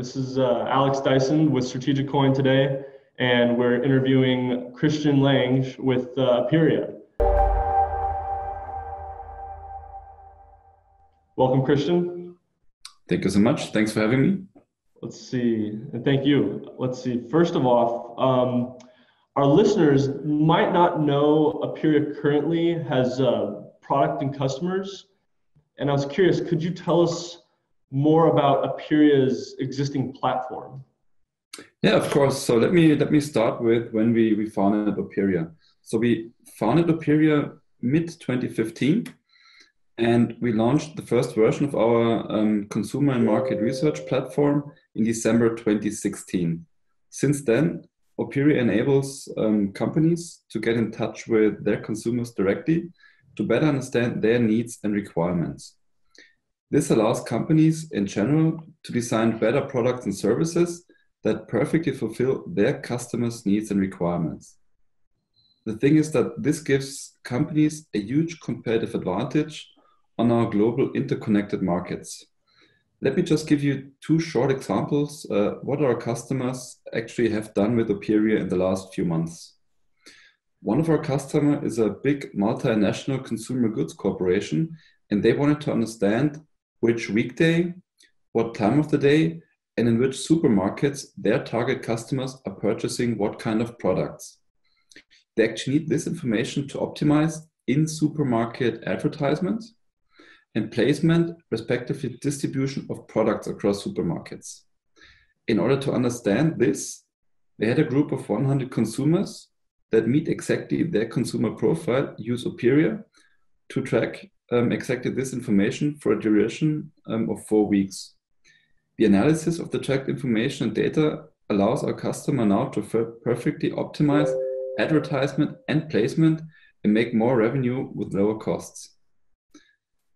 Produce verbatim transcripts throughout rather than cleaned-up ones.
This is uh, Alex Dyson with Strategic Coin today, and we're interviewing Christian Lange with uh, Opiria. Welcome, Christian. Thank you so much. Thanks for having me. Let's see, and thank you. Let's see, first of all, um, our listeners might not know Opiria currently has uh, product and customers, and I was curious, could you tell us more about Opiria's existing platform? Yeah, of course. So let me let me start with when we, we founded Opiria. So we founded Opiria mid twenty fifteen, and we launched the first version of our um, consumer and market research platform in December twenty sixteen. Since then, Opiria enables um, companies to get in touch with their consumers directly to better understand their needs and requirements. This allows companies in general to design better products and services that perfectly fulfill their customers' needs and requirements. The thing is that this gives companies a huge competitive advantage on our global interconnected markets. Let me just give you two short examples uh, what our customers actually have done with Opiria in the last few months. One of our customers is a big multinational consumer goods corporation, and they wanted to understand which weekday, what time of the day, and in which supermarkets their target customers are purchasing what kind of products. They actually need this information to optimize in-supermarket advertisements and placement, respectively distribution of products across supermarkets. In order to understand this, they had a group of one hundred consumers that meet exactly their consumer profile, use Opiria to track Um, exactly this information for a duration um, of four weeks. The analysis of the tracked information and data allows our customer now to perfectly optimize advertisement and placement and make more revenue with lower costs.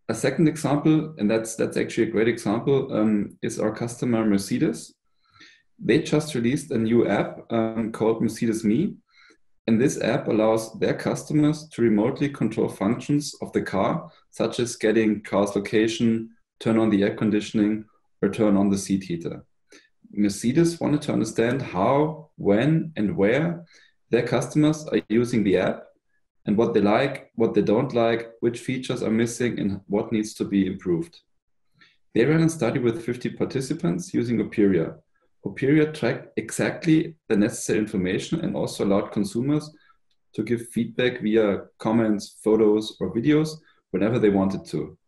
A second example, and that's that's actually a great example, um, is our customer Mercedes. They just released a new app um, called Mercedes Me, and this app allows their customers to remotely control functions of the car, such as getting car's location, turn on the air conditioning, or turn on the seat heater. Mercedes wanted to understand how, when, and where their customers are using the app and what they like, what they don't like, which features are missing, and what needs to be improved. They ran a study with fifty participants using Opiria. Opiria tracked exactly the necessary information and also allowed consumers to give feedback via comments, photos, or videos whenever they wanted to.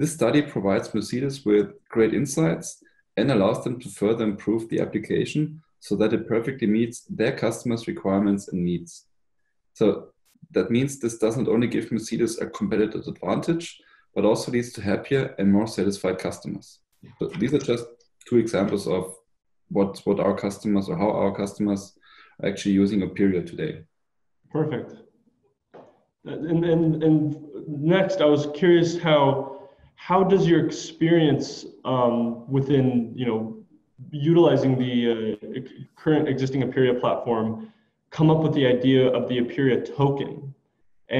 This study provides Mercedes with great insights and allows them to further improve the application so that it perfectly meets their customers' requirements and needs. So that means this doesn't only give Mercedes a competitive advantage, but also leads to happier and more satisfied customers. So these are just two examples of What, what our customers or how our customers are actually using Opiria today. Perfect. And, and, and next, I was curious how how does your experience um, within, you know, utilizing the uh, current existing Opiria platform come up with the idea of the Opiria token?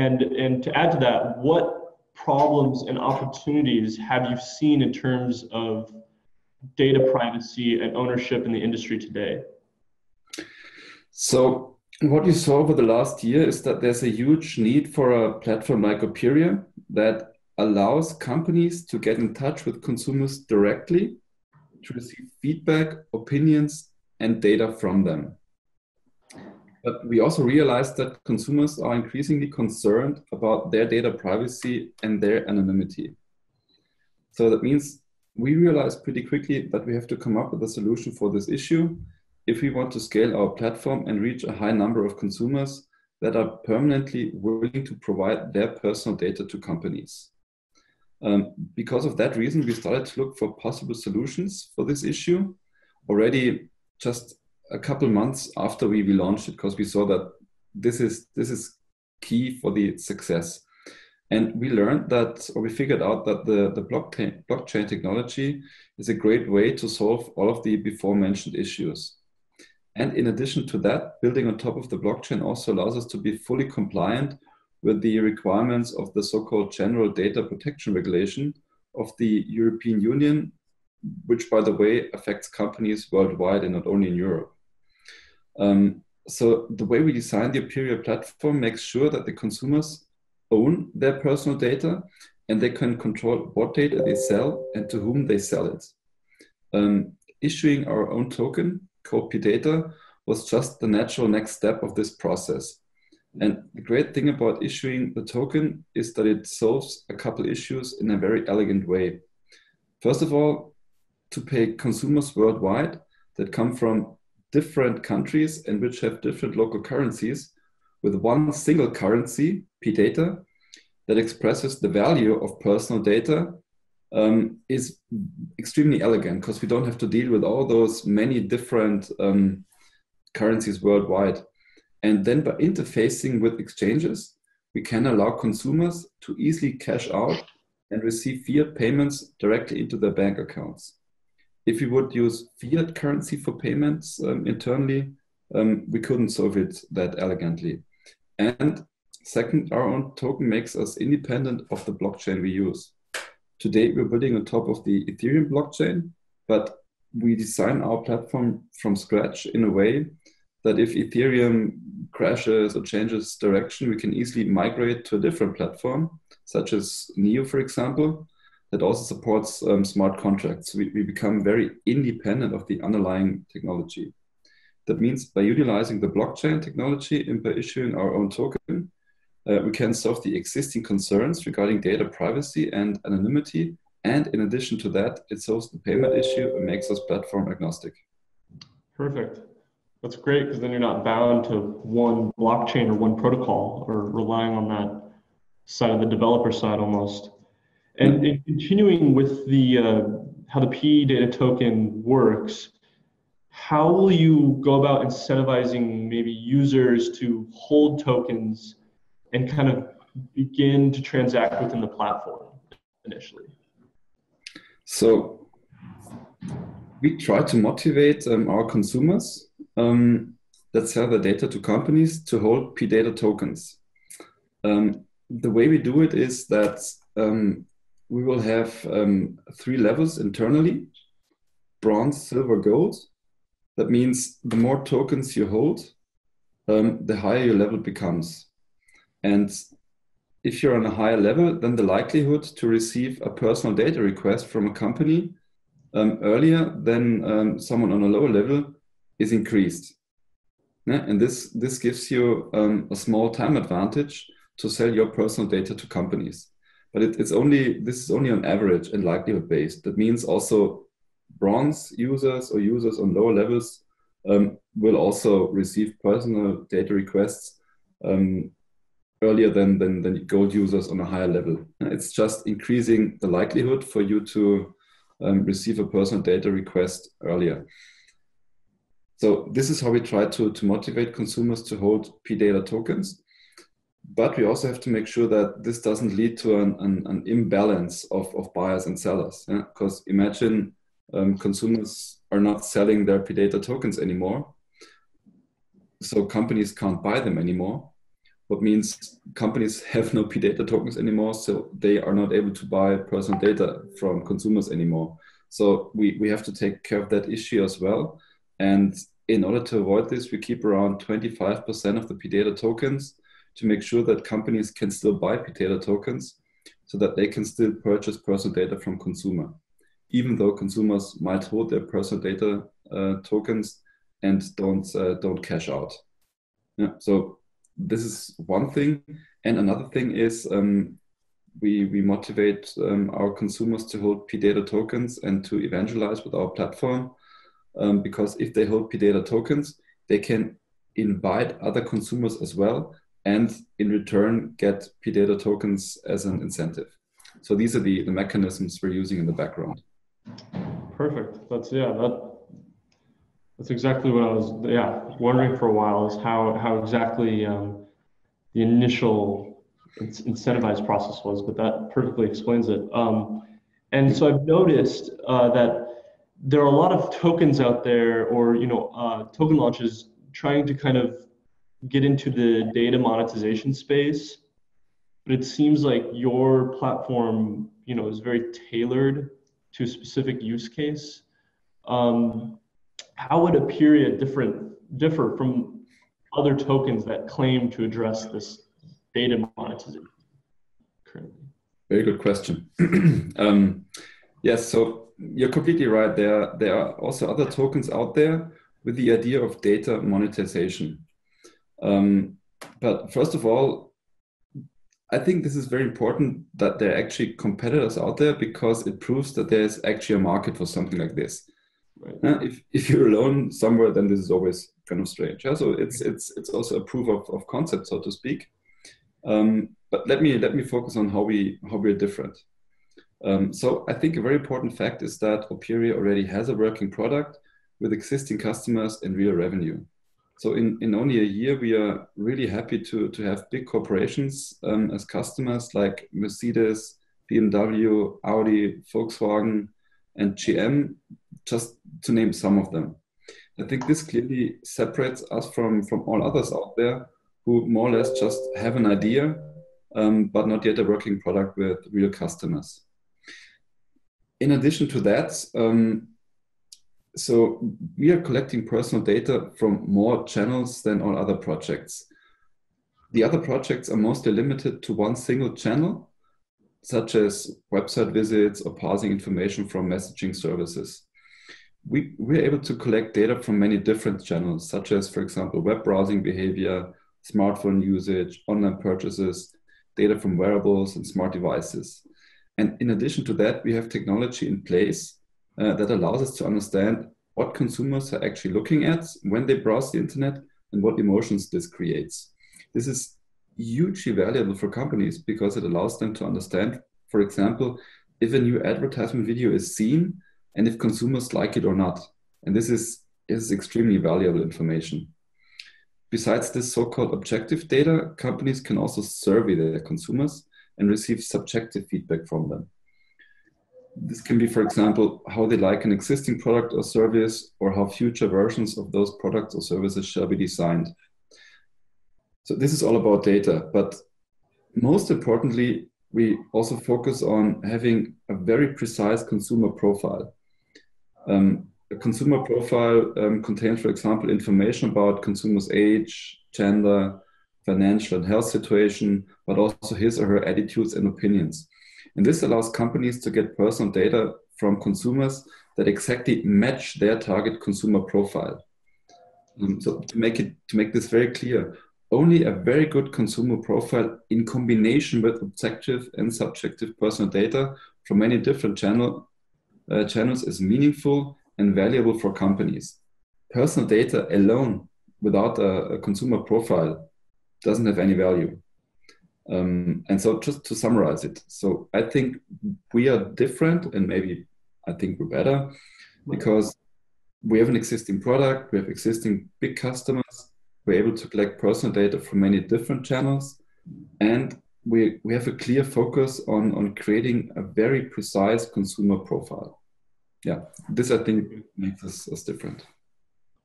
And, and to add to that, what problems and opportunities have you seen in terms of data privacy and ownership in the industry today? So what you saw over the last year is that there's a huge need for a platform like Opiria that allows companies to get in touch with consumers directly to receive feedback, opinions, and data from them. But we also realized that consumers are increasingly concerned about their data privacy and their anonymity. So that means we realized pretty quickly that we have to come up with a solution for this issue if we want to scale our platform and reach a high number of consumers that are permanently willing to provide their personal data to companies. Um, because of that reason, we started to look for possible solutions for this issue already just a couple months after we, we launched it, because we saw that this is, this is key for the success. And we learned that, or we figured out that the, the blockchain, blockchain technology is a great way to solve all of the before mentioned issues. And in addition to that, building on top of the blockchain also allows us to be fully compliant with the requirements of the so-called General Data Protection Regulation of the European Union, which, by the way, affects companies worldwide and not only in Europe. Um, so the way we design the Opiria platform makes sure that the consumers own their personal data and they can control what data they sell and to whom they sell it. Um, issuing our own token, called P DATA, was just the natural next step of this process. And the great thing about issuing the token is that it solves a couple issues in a very elegant way. First of all, to pay consumers worldwide that come from different countries and which have different local currencies with one single currency, P DATA, that expresses the value of personal data um, is extremely elegant because we don't have to deal with all those many different um, currencies worldwide. And then by interfacing with exchanges, we can allow consumers to easily cash out and receive fiat payments directly into their bank accounts. If we would use fiat currency for payments um, internally, um, we couldn't solve it that elegantly. And second, our own token makes us independent of the blockchain we use. Today, we're building on top of the Ethereum blockchain, but we design our platform from scratch in a way that if Ethereum crashes or changes direction, we can easily migrate to a different platform, such as Neo, for example, that also supports um, smart contracts. We, we become very independent of the underlying technology. That means by utilizing the blockchain technology and by issuing our own token, uh, we can solve the existing concerns regarding data privacy and anonymity. And in addition to that, it solves the payment issue and makes us platform agnostic. Perfect. That's great, because then you're not bound to one blockchain or one protocol or relying on that side of the developer side almost. And in continuing with the uh, how the P DATA token works, how will you go about incentivizing maybe users to hold tokens and kind of begin to transact within the platform initially? So we try to motivate um, our consumers um, that sell their data to companies to hold P DATA tokens. Um, the way we do it is that um, we will have um, three levels internally: bronze, silver, gold. That means the more tokens you hold, um, the higher your level becomes. And if you're on a higher level, then the likelihood to receive a personal data request from a company um, earlier than um, someone on a lower level is increased. Yeah? And this, this gives you um, a small time advantage to sell your personal data to companies. But it, it's only, this is only on average and likelihood based. That means also bronze users or users on lower levels um, will also receive personal data requests um, earlier than, than, than gold users on a higher level. It's just increasing the likelihood for you to um, receive a personal data request earlier. So this is how we try to, to motivate consumers to hold P DATA tokens. But we also have to make sure that this doesn't lead to an, an, an imbalance of, of buyers and sellers. Yeah? Because imagine Um, consumers are not selling their P DATA tokens anymore, so companies can't buy them anymore, what means companies have no P DATA tokens anymore, so they are not able to buy personal data from consumers anymore. So we, we have to take care of that issue as well. And in order to avoid this, we keep around twenty-five percent of the P DATA tokens to make sure that companies can still buy P DATA tokens so that they can still purchase personal data from consumers, even though consumers might hold their personal data uh, tokens and don't, uh, don't cash out. Yeah, so this is one thing. And another thing is um, we, we motivate um, our consumers to hold P DATA tokens and to evangelize with our platform, um, because if they hold P DATA tokens, they can invite other consumers as well and in return get P DATA tokens as an incentive. So these are the, the mechanisms we're using in the background. Perfect. That's yeah. That, that's exactly what I was yeah wondering for a while, is how how exactly um, the initial incentivized process was, but that perfectly explains it. Um, and so I've noticed uh, that there are a lot of tokens out there, or you know, uh, token launches trying to kind of get into the data monetization space, but it seems like your platform, you know, is very tailored to a specific use case, um, how would Opiria different, differ from other tokens that claim to address this data monetization currently? Very good question. um, yes, so you're completely right. There, there are also other tokens out there with the idea of data monetization. Um, but first of all, I think this is very important that there are actually competitors out there, because it proves that there's actually a market for something like this. Right. Uh, if, if you're alone somewhere, then this is always kind of strange. Yeah? So it's, it's, it's also a proof of, of concept, so to speak. Um, but let me, let me focus on how, we, how we're different. Um, so I think a very important fact is that Opiria already has a working product with existing customers and real revenue. So in, in only a year, we are really happy to, to have big corporations um, as customers like Mercedes, B M W, Audi, Volkswagen, and G M, just to name some of them. I think this clearly separates us from, from all others out there who more or less just have an idea, um, but not yet a working product with real customers. In addition to that, um, So we are collecting personal data from more channels than all other projects. The other projects are mostly limited to one single channel, such as website visits or parsing information from messaging services. We, we're able to collect data from many different channels, such as, for example, web browsing behavior, smartphone usage, online purchases, data from wearables and smart devices. And in addition to that, we have technology in place Uh, that allows us to understand what consumers are actually looking at when they browse the internet and what emotions this creates. This is hugely valuable for companies because it allows them to understand, for example, if a new advertisement video is seen and if consumers like it or not. And this is, is extremely valuable information. Besides this so-called objective data, companies can also survey their consumers and receive subjective feedback from them. This can be, for example, how they like an existing product or service, or how future versions of those products or services shall be designed. So this is all about data, but most importantly, we also focus on having a very precise consumer profile. Um, a consumer profile um, contains, for example, information about consumers' age, gender, financial and health situation, but also his or her attitudes and opinions. And this allows companies to get personal data from consumers that exactly match their target consumer profile. Um, so to make it, to make this very clear, only a very good consumer profile in combination with objective and subjective personal data from many different channel, uh, channels is meaningful and valuable for companies. Personal data alone without a, a consumer profile doesn't have any value. Um, and so just to summarize it, so I think we are different, and maybe I think we're better because we have an existing product, we have existing big customers, we're able to collect personal data from many different channels, and we, we have a clear focus on, on creating a very precise consumer profile. Yeah, this I think makes us, us different.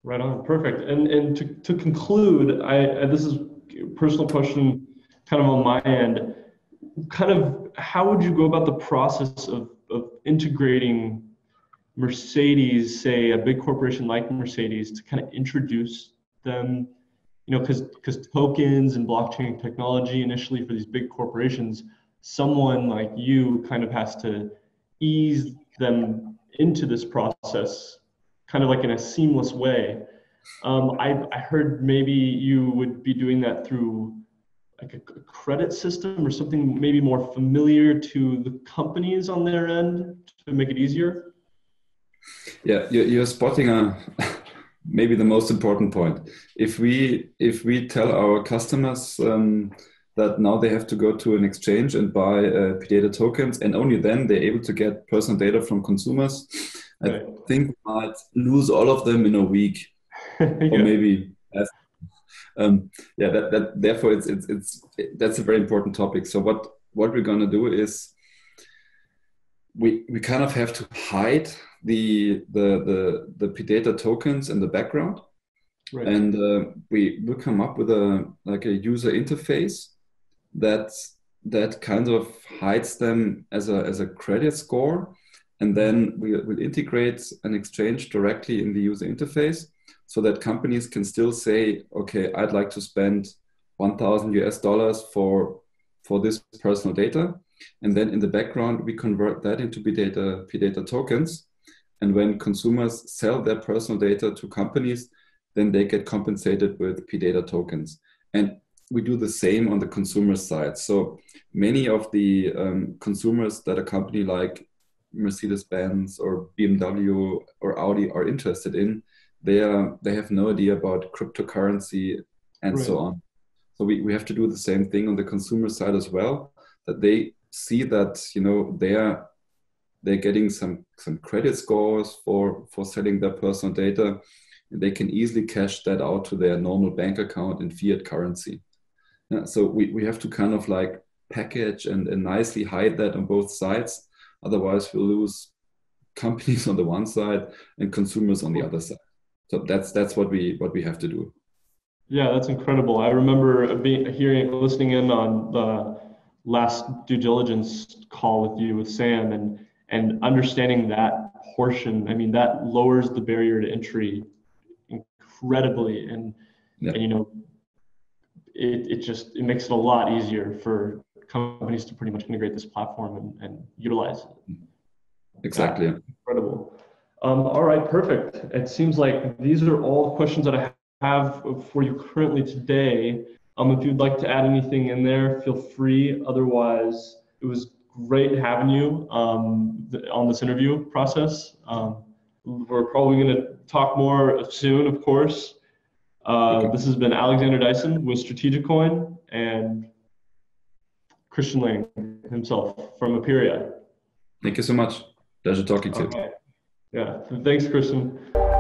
Right on, perfect. And, and to, to conclude, I, I, this is a personal question kind of on my end, kind of how would you go about the process of, of integrating Mercedes, say a big corporation like Mercedes, to kind of introduce them, you know, because because tokens and blockchain technology initially for these big corporations, someone like you kind of has to ease them into this process, kind of like in a seamless way. Um, I, I heard maybe you would be doing that through like a credit system or something maybe more familiar to the companies on their end to make it easier? Yeah, you're spotting a, maybe the most important point. If we, if we tell our customers um, that now they have to go to an exchange and buy uh, P DATA tokens, and only then they're able to get personal data from consumers, right. I think we might lose all of them in a week. Yeah. Or maybe as Um, yeah, that, that, therefore, it's, it's, it's, it, that's a very important topic. So what, what we're going to do is we, we kind of have to hide the, the, the, the P DATA tokens in the background. Right. And uh, we will come up with a, like a user interface that, that kind of hides them as a, as a credit score And then we will integrate an exchange directly in the user interface so that companies can still say, okay, I'd like to spend one thousand US dollars for, for this personal data. And then in the background, we convert that into P DATA, P DATA tokens. And when consumers sell their personal data to companies, then they get compensated with P DATA tokens. And we do the same on the consumer side. So many of the um, consumers that a company like Mercedes-Benz or B M W or Audi are interested in, they, are, they have no idea about cryptocurrency and right. so on. So we, we have to do the same thing on the consumer side as well, that they see that, you know, they're they're getting some, some credit scores for, for selling their personal data. They can easily cash that out to their normal bank account in fiat currency. Yeah, so we, we have to kind of like package and, and nicely hide that on both sides. Otherwise, we'll lose companies on the one side and consumers on the other side. So that's that's what we what we have to do. Yeah, that's incredible. I remember being hearing listening in on the last due diligence call with you with Sam and and understanding that portion. I mean, that lowers the barrier to entry incredibly, and yeah. and you know, it it just it makes it a lot easier for companies to pretty much integrate this platform and, and utilize it. Exactly. That's incredible. Um, all right, perfect. It seems like these are all the questions that I have for you currently today. Um, if you'd like to add anything in there, feel free. Otherwise, it was great having you um, on this interview process. Um, we're probably going to talk more soon, of course. Uh, okay. This has been Alexander Dyson with Strategic Coin and Christian Lange himself from Opiria. Thank you so much. Pleasure talking to you. Okay. Yeah. Thanks, Christian.